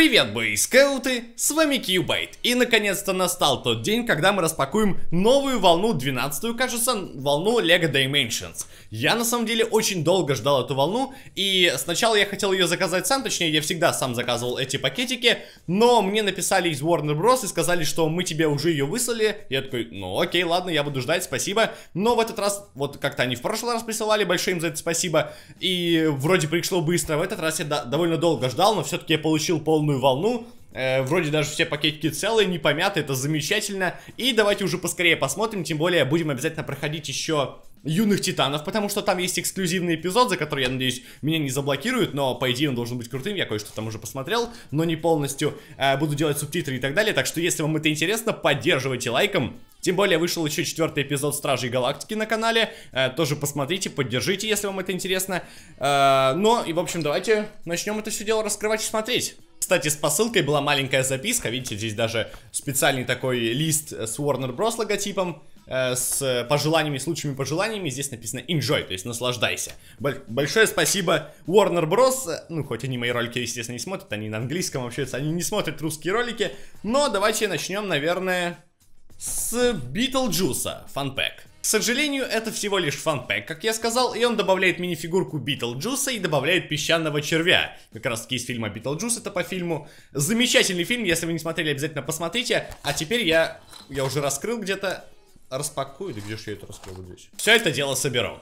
Привет, бойскауты! С вами Кьюбайт. И наконец-то настал тот день, когда мы распакуем новую волну, 12-ю, кажется, волну LEGO Dimensions. Я на самом деле очень долго ждал эту волну, и сначала я хотел ее заказать сам, точнее, я всегда сам заказывал эти пакетики, но мне написали из Warner Bros и сказали, что мы тебе уже ее выслали. Я такой, ну окей, ладно, я буду ждать, спасибо. Но в этот раз, вот как-то они в прошлый раз присылали, большое им за это спасибо, и вроде пришло быстро. В этот раз я довольно долго ждал, но все-таки я получил полную волну, вроде даже все пакетики целые, не помяты, это замечательно. И давайте уже поскорее посмотрим, тем более будем обязательно проходить еще Юных Титанов, потому что там есть эксклюзивный эпизод, за который, я надеюсь, меня не заблокируют, но по идее он должен быть крутым, я кое-что там уже посмотрел, но не полностью, буду делать субтитры и так далее, так что если вам это интересно, поддерживайте лайком. Тем более вышел еще 4-й эпизод Стражей Галактики на канале, тоже посмотрите, поддержите, если вам это интересно. Ну и в общем давайте начнем это все дело раскрывать и смотреть. Кстати, с посылкой была маленькая записка, видите, здесь даже специальный такой лист с Warner Bros логотипом, с пожеланиями, с лучшими пожеланиями, здесь написано Enjoy, то есть наслаждайся. Большое спасибо Warner Bros, ну хоть они мои ролики, естественно, не смотрят, они на английском общаются, они не смотрят русские ролики, но давайте начнем, наверное, с Битлджуса, фанпэк. К сожалению, это всего лишь фанпэк, как я сказал, и он добавляет минифигурку Битлджуса и добавляет песчаного червя. Как раз таки из фильма Битлджус, это по фильму. Замечательный фильм, если вы не смотрели, обязательно посмотрите. А теперь я уже раскрыл где-то, распакую, да где же я это раскрыл здесь? Все это дело соберу.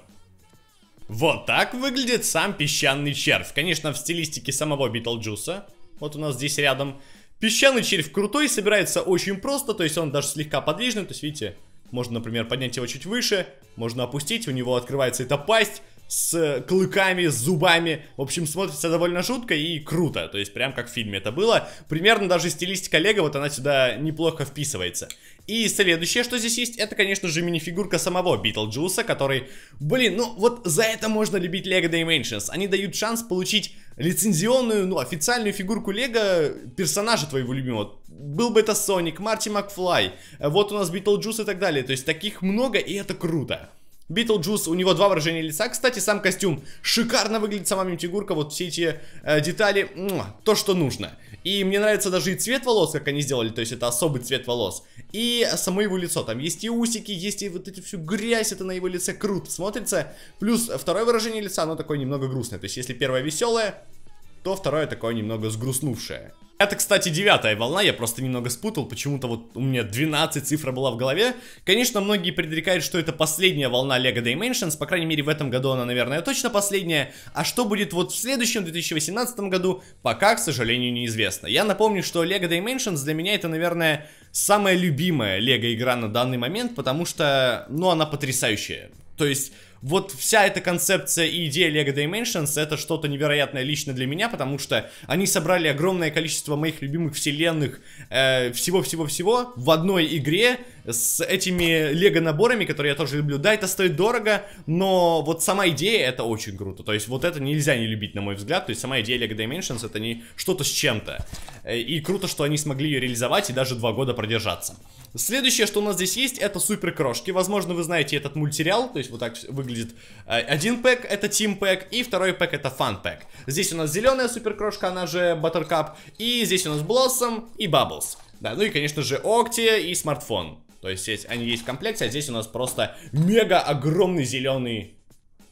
Вот так выглядит сам песчаный червь. Конечно, в стилистике самого Битлджуса. Вот у нас здесь рядом. Песчаный червь крутой, собирается очень просто, то есть он даже слегка подвижный, то есть видите... Можно, например, поднять его чуть выше, можно опустить, у него открывается эта пасть с клыками, с зубами. В общем, смотрится довольно жутко и круто, то есть прям как в фильме это было. Примерно даже стилистика Лего, вот она сюда неплохо вписывается. И следующее, что здесь есть, это, конечно же, минифигурка самого Битлджуса, который... Блин, ну вот за это можно любить LEGO Dimensions. Они дают шанс получить лицензионную, ну, официальную фигурку Лего персонажа твоего любимого. Был бы это Соник, Марти Макфлай, вот у нас Битлджус и так далее. То есть таких много, и это круто. Битлджус, у него два выражения лица. Кстати, сам костюм шикарно выглядит, сама минифигурка, вот все эти детали, то, что нужно. И мне нравится даже и цвет волос, как они сделали, то есть это особый цвет волос. И само его лицо, там есть и усики, есть и вот эту всю грязь, это на его лице круто смотрится. Плюс второе выражение лица, оно такое немного грустное, то есть если первое веселое, то второе такое немного сгрустнувшее. Это, кстати, 9-я волна, я просто немного спутал, почему-то вот у меня 12 цифра была в голове. Конечно, многие предрекают, что это последняя волна LEGO Dimensions, по крайней мере в этом году она, наверное, точно последняя. А что будет вот в следующем, 2018 году, пока, к сожалению, неизвестно. Я напомню, что LEGO Dimensions для меня это, наверное, самая любимая LEGO игра на данный момент, потому что, ну, она потрясающая. То есть... Вот вся эта концепция и идея LEGO Dimensions это что-то невероятное лично для меня, потому что они собрали огромное количество моих любимых вселенных, всего-всего-всего в одной игре с этими LEGO наборами, которые я тоже люблю. Да, это стоит дорого, но вот сама идея это очень круто. То есть вот это нельзя не любить, на мой взгляд. То есть сама идея LEGO Dimensions это не что-то с чем-то. И круто, что они смогли ее реализовать и даже 2 года продержаться. Следующее, что у нас здесь есть, это Суперкрошки. Возможно, вы знаете этот мультсериал, то есть вот так выглядит один пэк, это тим-пэк, и второй пэк это фан-пэк. Здесь у нас зеленая Суперкрошка, она же Баттеркап, и здесь у нас Блоссом и Бабблз. Да, ну и, конечно же, Окти и смартфон. То есть они есть в комплекте, а здесь у нас просто мега-огромный зеленый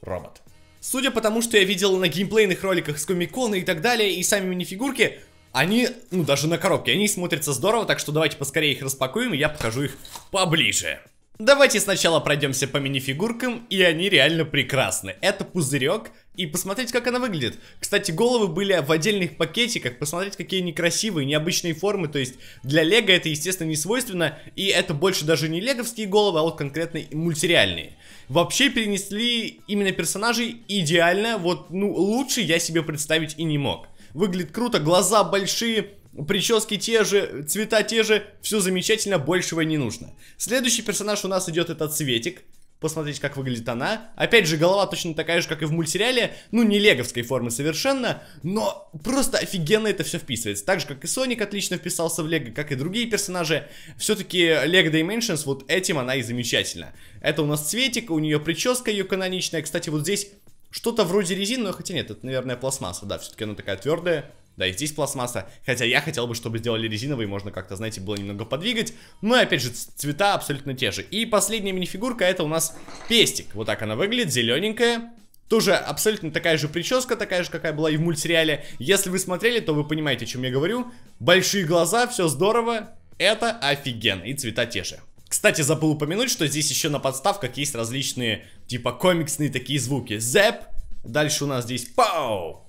робот. Судя по тому, что я видел на геймплейных роликах с Комик-Кона и так далее, и сами минифигурки... Они, ну даже на коробке, они смотрятся здорово, так что давайте поскорее их распакуем, и я покажу их поближе. Давайте сначала пройдемся по минифигуркам, и они реально прекрасны. Это пузырек, и посмотрите, как она выглядит. Кстати, головы были в отдельных пакетиках, посмотрите, какие они красивые, необычные формы, то есть для Лего это, естественно, не свойственно, и это больше даже не леговские головы, а вот конкретно мультсериальные. Вообще перенесли именно персонажей идеально, вот, ну, лучше я себе представить и не мог. Выглядит круто, глаза большие, прически те же, цвета те же, все замечательно, большего не нужно. Следующий персонаж у нас идет, это Цветик. Посмотрите, как выглядит она. Опять же, голова точно такая же, как и в мультсериале. Ну, не леговской формы совершенно, но просто офигенно это все вписывается. Так же, как и Соник отлично вписался в Лего, как и другие персонажи. Все-таки LEGO Dimensions, вот этим она и замечательна. Это у нас Цветик, у нее прическа ее каноничная. Кстати, вот здесь... Что-то вроде резины, но хотя нет, это, наверное, пластмасса, да, все-таки она такая твердая, Да, и здесь пластмасса. Хотя я хотел бы, чтобы сделали резиновые, можно как-то, знаете, было немного подвигать. Но, опять же, цвета абсолютно те же. И последняя минифигурка, это у нас пестик. Вот так она выглядит, зелененькая. Тоже абсолютно такая же прическа, такая же, какая была и в мультсериале. Если вы смотрели, то вы понимаете, о чем я говорю. Большие глаза, все здорово. Это офигенно, и цвета те же. Кстати, забыл упомянуть, что здесь еще на подставках есть различные, типа, комиксные такие звуки. Зэп. Дальше у нас здесь пау.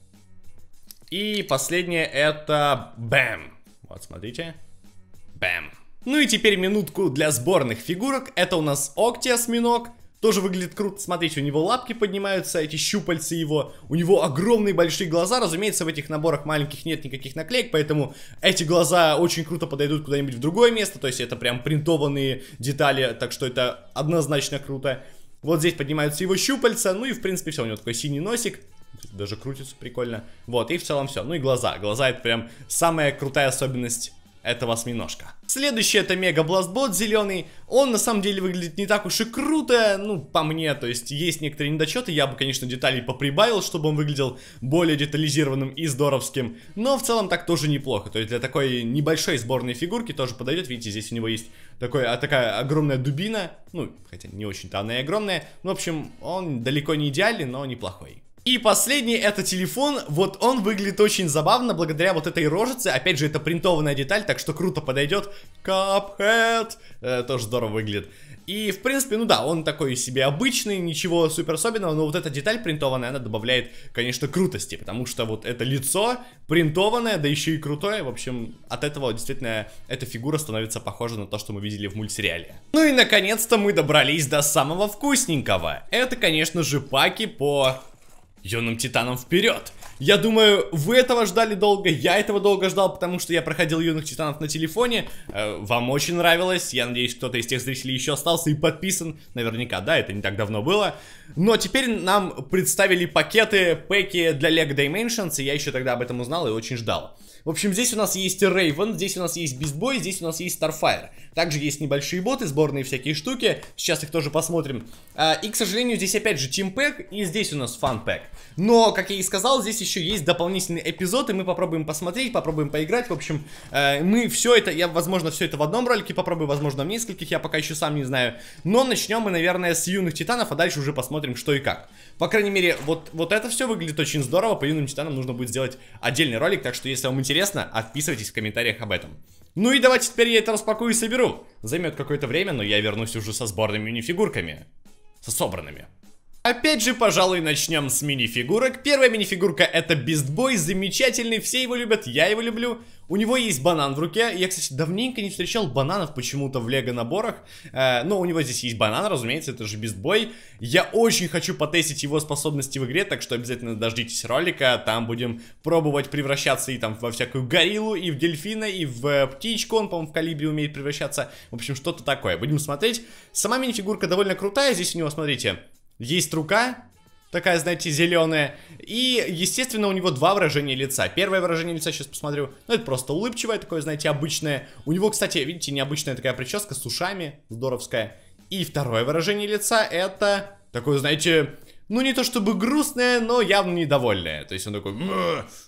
И последнее это бэм. Вот, смотрите. Бэм. Ну и теперь минутку для сборных фигурок. Это у нас Окти осьминог. Тоже выглядит круто, смотрите, у него лапки поднимаются, эти щупальцы его. У него огромные большие глаза, разумеется, в этих наборах маленьких нет никаких наклеек, поэтому эти глаза очень круто подойдут куда-нибудь в другое место. То есть это прям принтованные детали, так что это однозначно круто. Вот здесь поднимаются его щупальца, ну и в принципе все, у него такой синий носик. Даже крутится прикольно. Вот, и в целом все. Ну и глаза. Глаза это прям самая крутая особенность этого осьминожка. Следующий это Мега Бластбот зеленый. Он на самом деле выглядит не так уж и круто, ну, по мне. То есть есть некоторые недочеты. Я бы, конечно, деталей поприбавил, чтобы он выглядел более детализированным и здоровским. Но в целом так тоже неплохо. То есть для такой небольшой сборной фигурки тоже подойдет. Видите, здесь у него есть такая огромная дубина. Ну, хотя не очень-то она и огромная. Ну, в общем, он далеко не идеальный, но неплохой. И последний это телефон, вот он выглядит очень забавно благодаря вот этой рожице, опять же это принтованная деталь, так что круто подойдет. Cuphead, тоже здорово выглядит. И в принципе, ну да, он такой себе обычный, ничего супер особенного, но вот эта деталь принтованная, она добавляет, конечно, крутости, потому что вот это лицо принтованное, да еще и крутое, в общем, от этого действительно эта фигура становится похожа на то, что мы видели в мультсериале. Ну и наконец-то мы добрались до самого вкусненького, это, конечно же, паки по... Юным Титанам вперед! Я думаю, вы этого ждали долго, я этого долго ждал, потому что я проходил Юных Титанов на телефоне. Вам очень нравилось, я надеюсь, кто-то из тех зрителей еще остался и подписан. Наверняка, да, это не так давно было. Но теперь нам представили пакеты, пэки для LEGO Dimensions, и я еще тогда об этом узнал и очень ждал. В общем, здесь у нас есть Raven, здесь у нас есть Beast Boy, здесь у нас есть Starfire. Также есть небольшие боты, сборные всякие штуки, сейчас их тоже посмотрим. И, к сожалению, здесь опять же Team Pack, и здесь у нас Fun Pack. Но, как я и сказал, здесь еще есть дополнительный эпизод, и мы попробуем посмотреть, попробуем поиграть. В общем, мы все это, я, возможно, все это в одном ролике попробую, возможно, в нескольких, я пока еще сам не знаю. Но начнем мы, наверное, с Юных Титанов, а дальше уже посмотрим, что и как. По крайней мере, вот это все выглядит очень здорово, по Юным Титанам нужно будет сделать отдельный ролик, так что, если вам интересно, отписывайтесь в комментариях об этом. Ну и давайте теперь я это распакую и соберу. Займет какое-то время, но я вернусь уже со сборными мини-фигурками. Со собранными. Опять же, пожалуй, начнем с мини-фигурок. Первая мини-фигурка это Beast Boy, замечательный, все его любят, я его люблю. У него есть банан в руке, я, кстати, давненько не встречал бананов почему-то в LEGO наборах, но у него здесь есть банан, разумеется, это же Beast Boy. Я очень хочу потестить его способности в игре, так что обязательно дождитесь ролика, там будем пробовать превращаться и там во всякую гориллу, и в дельфина, и в птичку, он, по-моему, в калибре умеет превращаться, в общем, что-то такое. Будем смотреть. Сама мини-фигурка довольно крутая, здесь у него, смотрите... Есть рука, такая, знаете, зеленая. И, естественно, у него два выражения лица. Первое выражение лица, сейчас посмотрю. Ну, это просто улыбчивое, такое, знаете, обычное. У него, кстати, видите, необычная такая прическа с ушами, здоровская. И второе выражение лица, это такое, знаете, ну, не то чтобы грустное, но явно недовольное. То есть он такой,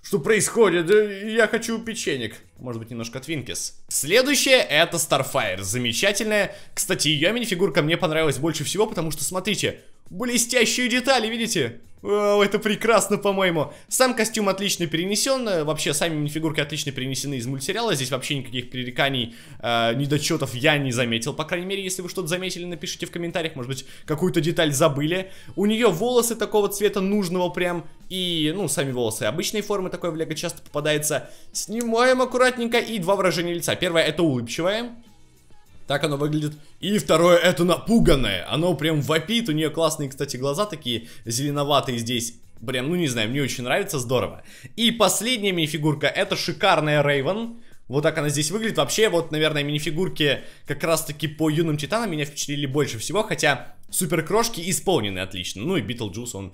что происходит? Я хочу печенек. Может быть, немножко Твинкис. Следующее это Starfire, замечательная. Кстати, ее мини-фигурка мне понравилась больше всего, потому что, смотрите... Блестящие детали, видите? Вау, это прекрасно, по-моему. Сам костюм отлично перенесен. Вообще, сами мини-фигурки отлично перенесены из мультсериала. Здесь вообще никаких пререканий, недочетов я не заметил. По крайней мере, если вы что-то заметили, напишите в комментариях. Может быть, какую-то деталь забыли. У нее волосы такого цвета нужного прям. И, ну, сами волосы обычной формы. Такое в LEGO часто попадается. Снимаем аккуратненько. И два выражения лица. Первое, это улыбчивое. Так оно выглядит. И второе, это напуганное. Оно прям вопит. У нее классные, кстати, глаза такие зеленоватые здесь. Прям, ну не знаю, мне очень нравится, здорово. И последняя мини-фигурка, это шикарная Raven. Вот так она здесь выглядит. Вообще, вот, наверное, мини-фигурки как раз-таки по Юным Титанам меня впечатлили больше всего. Хотя Суперкрошки исполнены отлично. Ну и Битлджус, он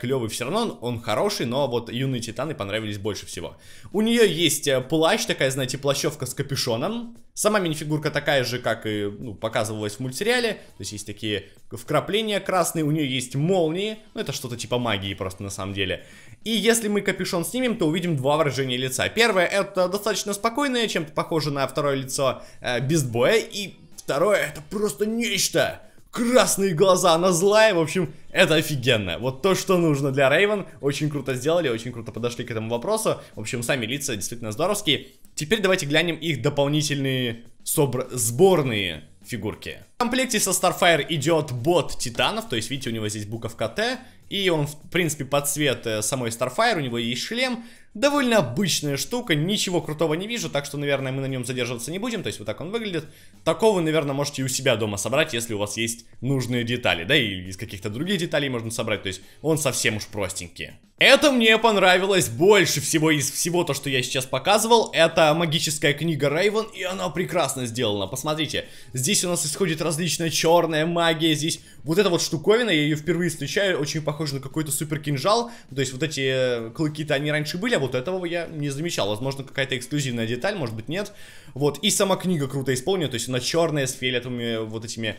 клевый все равно, он хороший, но вот Юные Титаны понравились больше всего. У нее есть плащ, такая, знаете, плащевка с капюшоном. Сама минифигурка такая же, как и показывалась в мультсериале. То есть есть такие вкрапления красные, у нее есть молнии. Ну это что-то типа магии просто на самом деле. И если мы капюшон снимем, то увидим два выражения лица. Первое это достаточно спокойное, чем-то похоже на второе лицо Beast Boy. И второе это просто нечто. Красные глаза, она злая, в общем, это офигенно. Вот то, что нужно для Raven, очень круто сделали, очень круто подошли к этому вопросу. В общем, сами лица действительно здоровские. Теперь давайте глянем их дополнительные сборные фигурки. В комплекте со Starfire идет бот титанов, то есть, видите, у него здесь буковка Т. И он, в принципе, под цвет самой Starfire, у него есть шлем. Довольно обычная штука, ничего крутого не вижу, так что, наверное, мы на нем задерживаться не будем. То есть вот так он выглядит. Такого, наверное, можете и у себя дома собрать, если у вас есть нужные детали. Да, и из каких-то других деталей можно собрать, то есть он совсем уж простенький. Это мне понравилось больше всего из всего то, что я сейчас показывал. Это магическая книга Raven, и она прекрасно сделана. Посмотрите, здесь у нас исходит различная черная магия. Здесь вот эта вот штуковина, я ее впервые встречаю, очень похожа на какой-то супер кинжал. То есть вот эти клыки-то они раньше были, а вот этого я не замечал. Возможно, какая-то эксклюзивная деталь, может быть, нет. Вот, и сама книга круто исполнена, то есть она черная с фиолетовыми вот этими...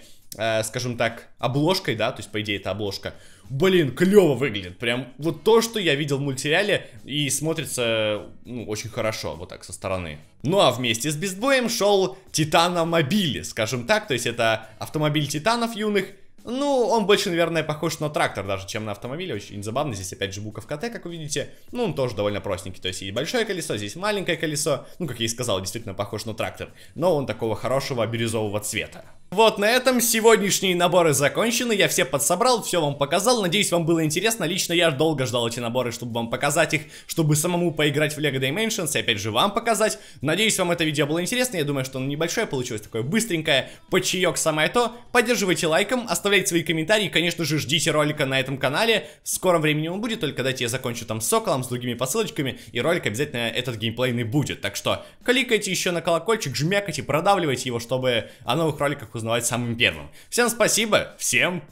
скажем так, обложкой, да, то есть, по идее, это обложка. Блин, клево выглядит, прям вот то, что я видел в мультсериале, и смотрится, ну, очень хорошо, вот так, со стороны. Ну, а вместе с Бистбоем шел Титаномобиль, скажем так, то есть, это автомобиль титанов юных. Ну, он больше, наверное, похож на трактор даже, чем на автомобиль. Очень забавно, здесь опять же буковка Т, как вы видите. Ну, он тоже довольно простенький, то есть и большое колесо, здесь маленькое колесо. Ну, как я и сказал, действительно похож на трактор. Но он такого хорошего бирюзового цвета. Вот на этом сегодняшние наборы закончены. Я все подсобрал, все вам показал. Надеюсь, вам было интересно. Лично я долго ждал эти наборы, чтобы вам показать их, чтобы самому поиграть в LEGO Dimensions и опять же вам показать. Надеюсь, вам это видео было интересно. Я думаю, что оно небольшое получилось, такое быстренькое. По чаек самое то. Поддерживайте лайком, оставляйте свои комментарии, конечно же, ждите ролика на этом канале, в скором времени он будет, только дайте я закончу там с Соколом, с другими посылочками, и ролик обязательно этот геймплейный будет, так что кликайте еще на колокольчик, жмякайте, продавливайте его, чтобы о новых роликах узнавать самым первым. Всем спасибо, всем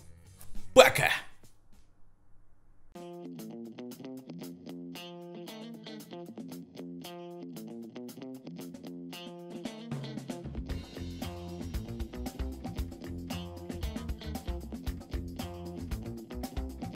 пока!